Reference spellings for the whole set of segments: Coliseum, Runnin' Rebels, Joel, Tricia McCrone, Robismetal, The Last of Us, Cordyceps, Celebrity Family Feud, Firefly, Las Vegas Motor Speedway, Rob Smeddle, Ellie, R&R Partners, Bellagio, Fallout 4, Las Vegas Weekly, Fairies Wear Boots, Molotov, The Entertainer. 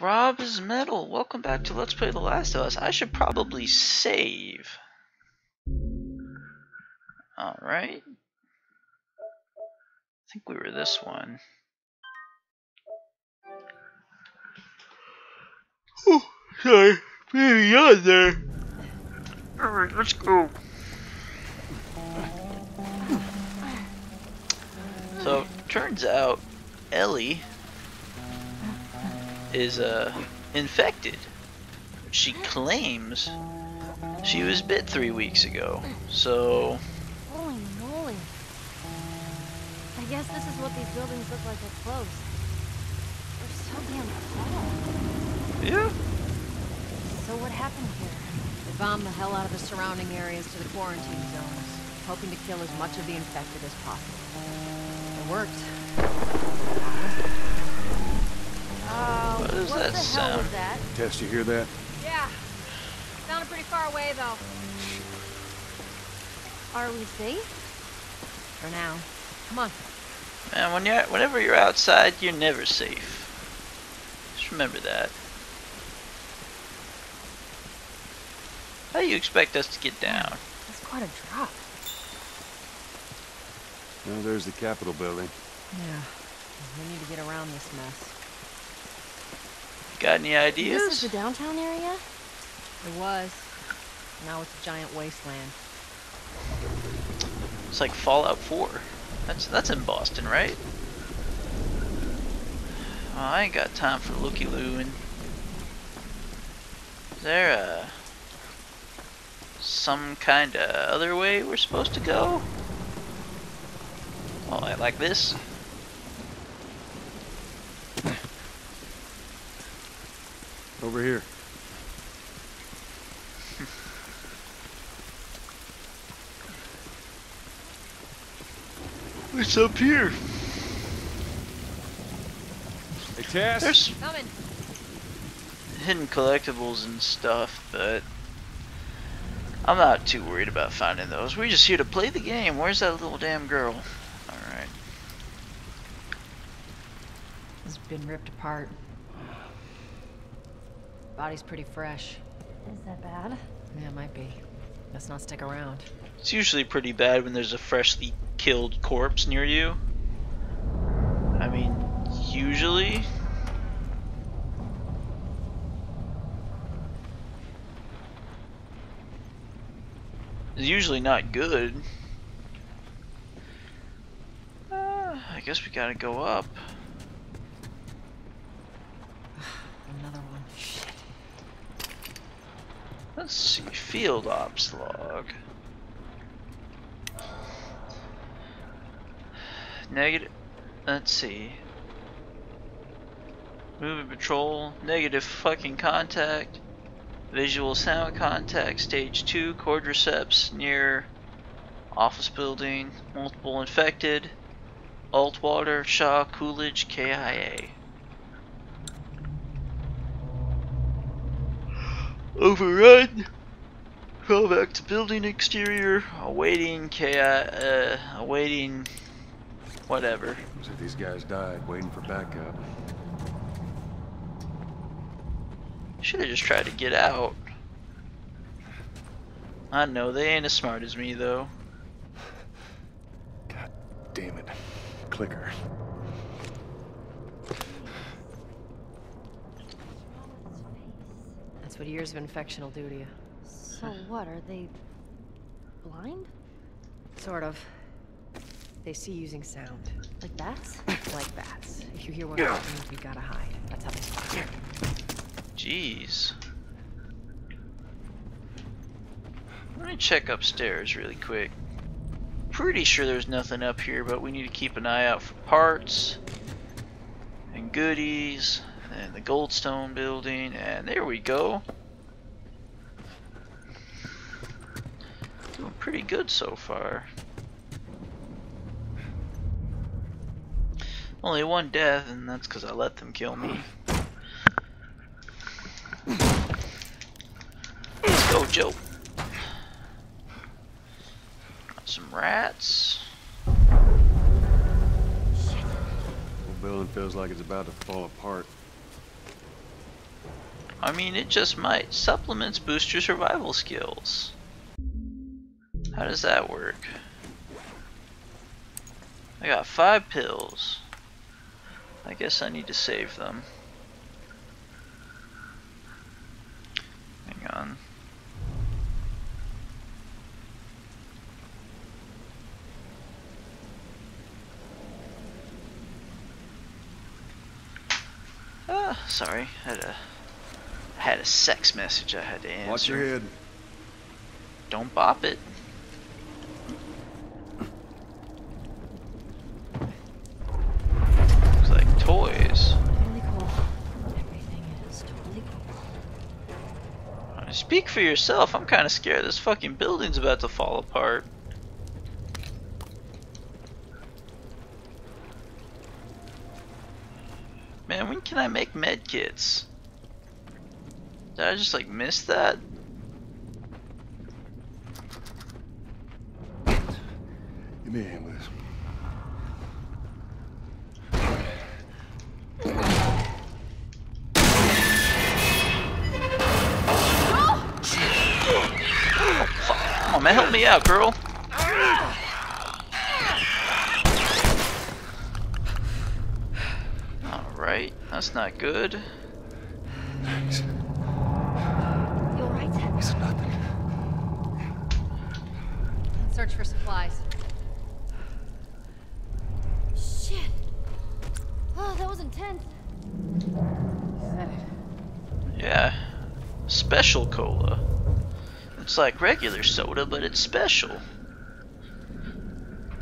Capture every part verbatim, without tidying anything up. Rob's Metal, welcome back to Let's Play The Last of Us. I should probably save. Alright. I think we were this one. Oh, sorry. Baby, you're there. Alright, let's go. So, turns out Ellie is uh, infected. She claims she was bit three weeks ago. So, holy moly! I guess this is what these buildings look like up close. They're so damn tall. Yeah. So what happened here? They bombed the hell out of the surrounding areas to the quarantine zones, hoping to kill as much of the infected as possible. It worked. Uh, what does that sound? That? Tess, you hear that? Yeah. Sounded pretty far away, though. Are we safe? For now. Come on. Man, when you're, whenever you're outside, you're never safe. Just remember that. How do you expect us to get down? That's quite a drop. Well, there's the Capitol building. Yeah. We need to get around this mess. Got any ideas? This is the downtown area? It was. Now it's a giant wasteland. It's like Fallout four. That's that's in Boston, right? Oh, I ain't got time for looky-loo. Is there a, some kind of other way we're supposed to go? Oh, I like this. Over here. It's up here. Hey, Tess. There's coming. Hidden collectibles and stuff, but I'm not too worried about finding those. We're just here to play the game. Where's that little damn girl? All right. It's been ripped apart. Body's pretty fresh. Is that bad? Yeah, it might be. Let's not stick around. It's usually pretty bad when there's a freshly killed corpse near you. I mean, usually. It's usually not good. Uh, I guess we gotta go up. Another one. Let's see, field ops log. Negative, let's see. Moving patrol, negative fucking contact. Visual sound contact, stage two, Cordyceps near office building, multiple infected, alt water, Shaw, Coolidge, K I A. Overrun. Crawl back to building exterior. Awaiting K I. Uh, awaiting whatever. Looks like these guys died waiting for backup. Should have just tried to get out. I know they ain't as smart as me though. God damn it, clicker. What years of infection will do to you. So what, are they blind? Sort of. They see using sound. Like bats? Like bats. If you hear one yeah. of them, you gotta hide. That's how they spot you. Jeez. Let me check upstairs really quick. Pretty sure there's nothing up here, but we need to keep an eye out for parts and goodies. And the Goldstone building, and there we go. Doing pretty good so far. Only one death, and that's because I let them kill me. Let's go, Joe. Got some rats. The building feels like it's about to fall apart. I mean, it just might. Supplements boost your survival skills. How does that work? I got five pills. I guess I need to save them. Hang on. Ah, sorry. I had a, I had a sex message I had to answer. Watch your head. Don't bop it. Speak for yourself, I'm kinda scared this fucking building's about to fall apart. Man, when can I make med kits? Did I just like miss that? Give me a hand with this. Man, help me out, girl. Alright, that's not good. Thanks. You alright? It's nothing. Search for supplies. Shit. Oh, that was intense. Yeah. Special cola. It's like regular soda, but it's special.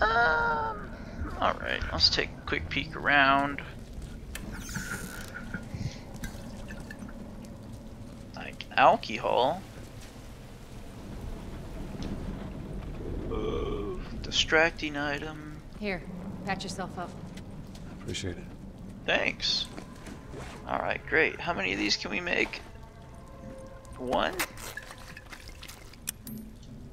Um, alright, let's take a quick peek around. Like alcohol. Uh, distracting item. Here, patch yourself up. I appreciate it. Thanks. Alright, great. How many of these can we make? One?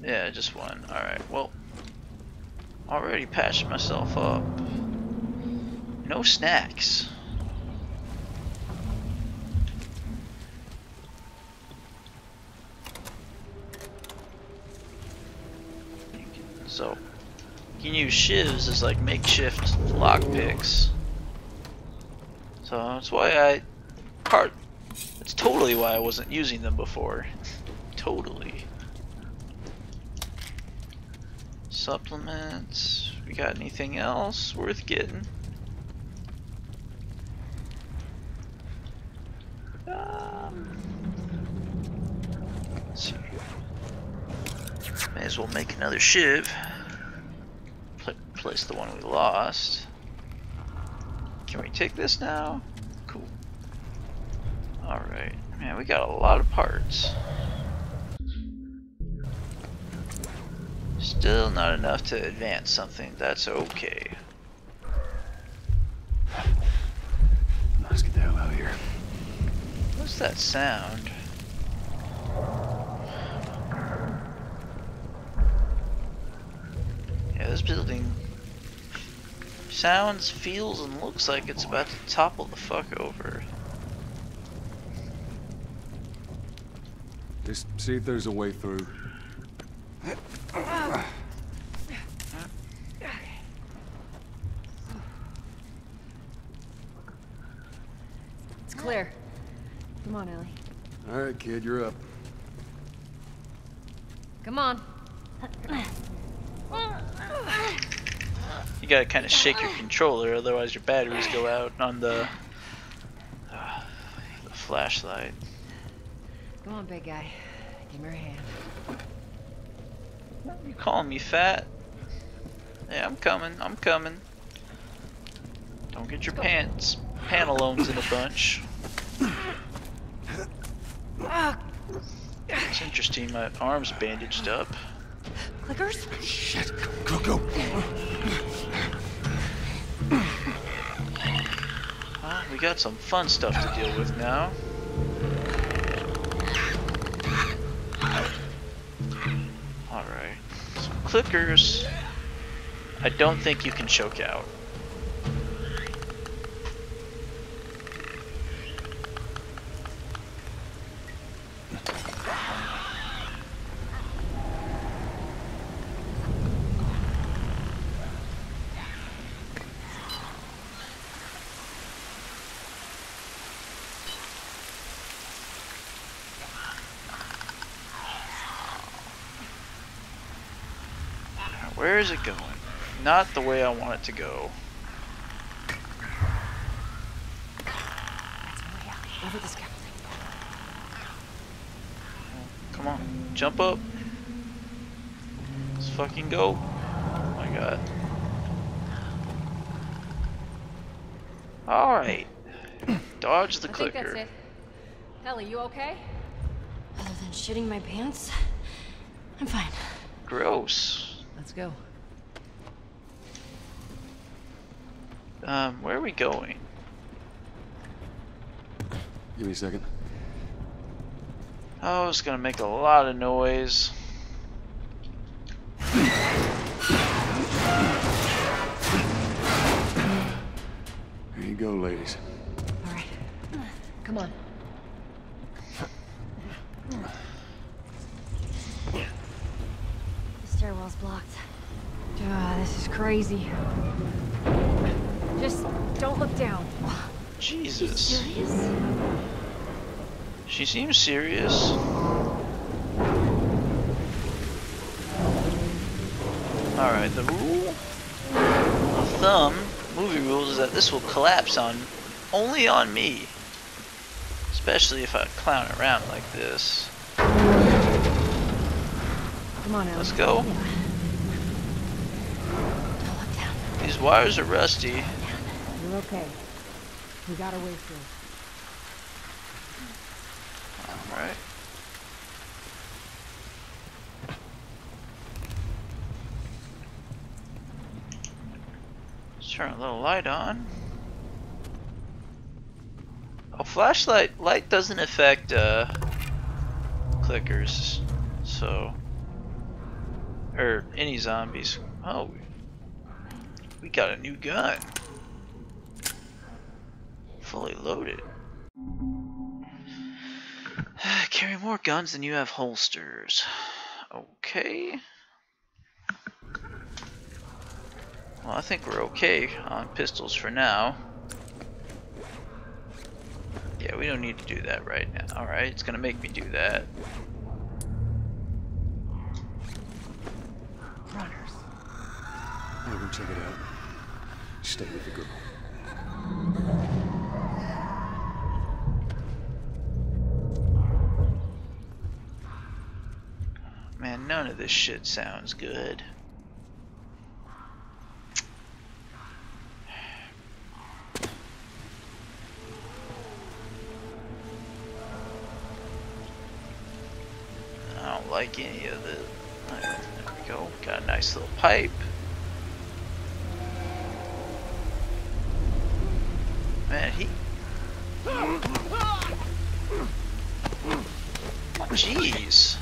Yeah, just one. Alright, well, already patched myself up. No snacks. So, you can use shivs as like makeshift lockpicks. So, that's why I. Part. That's totally why I wasn't using them before. Totally. Supplements. We got anything else worth getting? Um, let's see. May as well make another shiv. Pl place the one we lost. Can we take this now? Cool. All right, man. We got a lot of parts. Still not enough to advance something. That's okay. Let's get the hell out of here. What's that sound? Yeah, this building sounds, feels, and looks like it's about to topple the fuck over. Just see if there's a way through. It's clear. Come on, Ellie. All right, kid, you're up. Come on. You gotta kind of shake your controller, otherwise your batteries go out on the, uh, the flashlight. Come on, big guy. Give me your hand. You calling me fat? Yeah, I'm coming. I'm coming. Don't get your pants, pantalones in a bunch. It's interesting. My arm's bandaged up. Clickers? Shit! Go, go, go! Well, we got some fun stuff to deal with now. Clickers, I don't think you can choke out. Where is it going? Not the way I want it to go. Over the scaffolding. Come on, jump up. Let's fucking go. Oh my god. Alright. Dodge the I clicker. Think that's it. Ellie, you okay? Other than shitting my pants, I'm fine. Gross. Let's go. Um, where are we going? Give me a second. Oh, it's gonna make a lot of noise. There you go, ladies. All right, come on. The stairwell's blocked. Oh, this is crazy. Just don't look down. Jesus. She's serious? She seems serious. Alright, the rule of thumb, movie rules, is that this will collapse on only on me. Especially if I clown around like this. Come on, Ellie. Let's go. Yeah. Don't look down. These wires are rusty. You're okay. We got our way through. Alright. Let's turn a little light on. A flashlight light doesn't affect uh, clickers, so or any zombies. Oh, we got a new gun. Fully loaded. Carry more guns than you have holsters. Okay. Well, I think we're okay on pistols for now. Yeah, we don't need to do that right now. Alright, it's gonna make me do that. Runners. I'll go check it out. Stay with the girl. Man, none of this shit sounds good. I don't like any of the... There we go. Got a nice little pipe. Man, he... Jeez.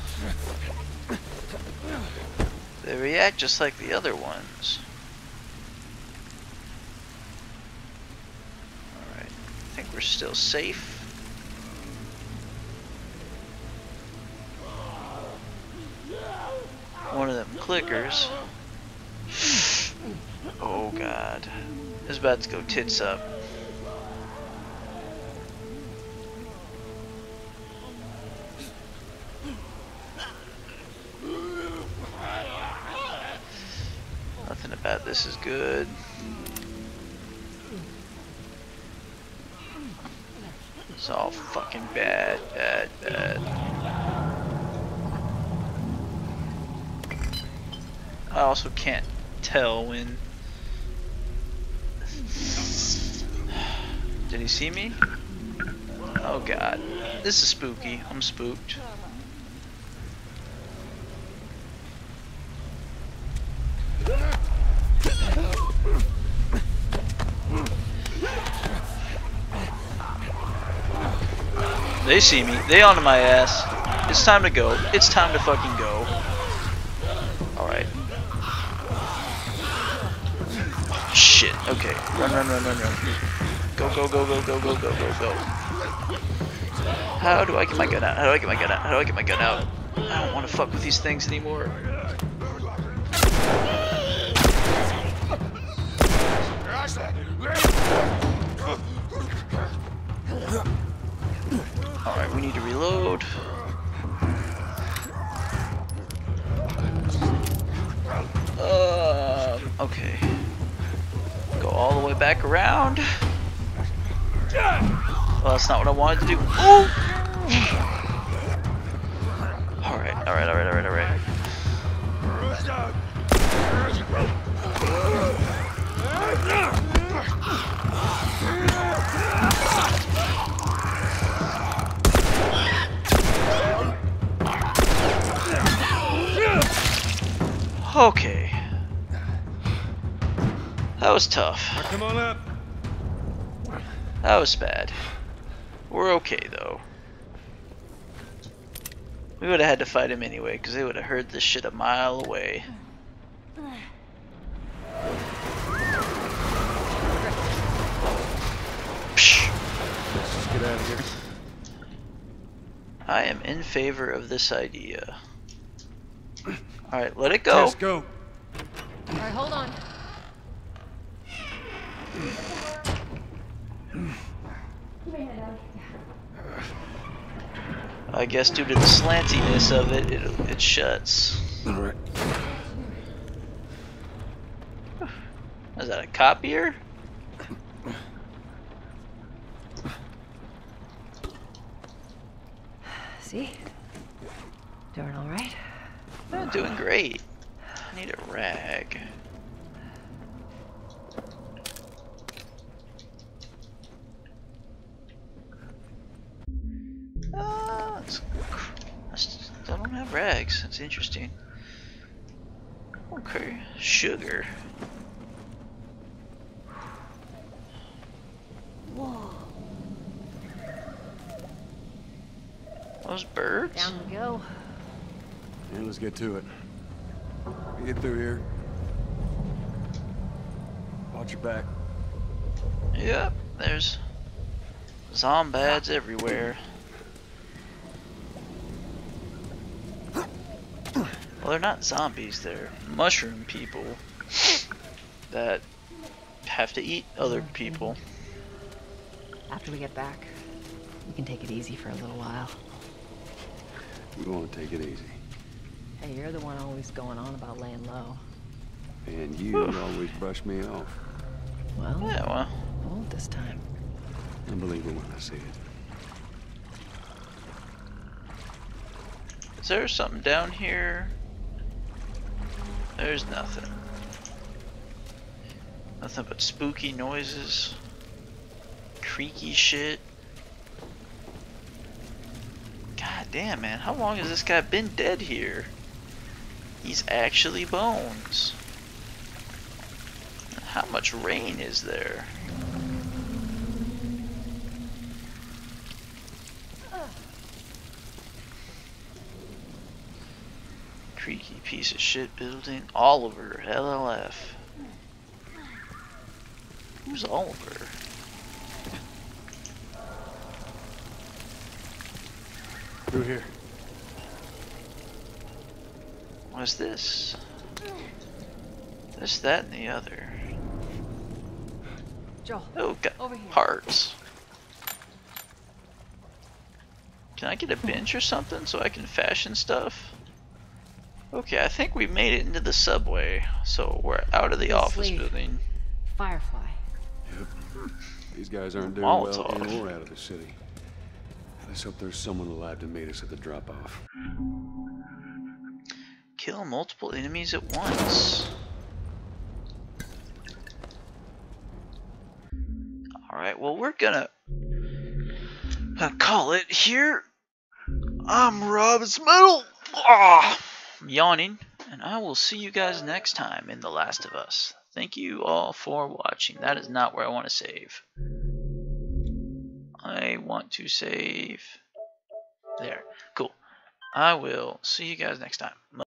They react just like the other ones. Alright, I think we're still safe. One of them clickers. Oh god. This is about to go tits up. This is good. It's all fucking bad, bad, bad. I also can't tell when... Did he see me? Oh god. This is spooky. I'm spooked. They see me. They onto my ass. It's time to go. It's time to fucking go. Alright. Oh, shit. Okay. Run, run, run, run, run. Go, go, go, go, go, go, go, go, go. How do I get my gun out? How do I get my gun out? How do I get my gun out? I don't want to fuck with these things anymore. Alright, we need to reload. Uh, Okay. Go all the way back around. Well, that's not what I wanted to do. Ooh! Alright, alright, alright, alright, alright. Okay. That was tough. Come on up. That was bad. We're okay though. We would have had to fight him anyway, because they would have heard this shit a mile away. Let's just get out of here. I am in favor of this idea. Alright, let it go. Let's go. Alright, hold on. I guess due to the slantiness of it, it, it shuts. Alright. Is that a copier? See? Doing alright? I'm doing great. I need a rag. Uh, I don't have rags. That's interesting. Okay, sugar. Whoa. Those birds? Down we go. Yeah, let's get to it. We get through here. Watch your back. Yep, there's zombads everywhere. Well, they're not zombies, they're mushroom people that have to eat other people. After we get back, we can take it easy for a little while. We won't take it easy. Hey, you're the one always going on about laying low. And you Oof. always brush me off. Well, yeah, well, I won't this time. I believe it when I see it. Is there something down here? There's nothing. Nothing but spooky noises. Creaky shit. God damn, man, how long has this guy been dead here? He's actually bones. How much rain is there? Creaky piece of shit building. Oliver, L L F. Who's Oliver? Through here. What's this? This, that, and the other. Joel, oh, got over here. Parts. Can I get a bench or something so I can fashion stuff? Okay, I think we made it into the subway, so we're out of the Please office leave. building. Firefly. Yep. These guys aren't doing Molotov. well anymore out of the city. Let's hope there's someone alive to meet us at the drop-off. Kill multiple enemies at once. Alright, well we're gonna uh, call it here. I'm Rob Smeddle. Ah, I'm yawning. And I will see you guys next time in The Last of Us. Thank you all for watching. That is not where I want to save. I want to save there. Cool. I will see you guys next time.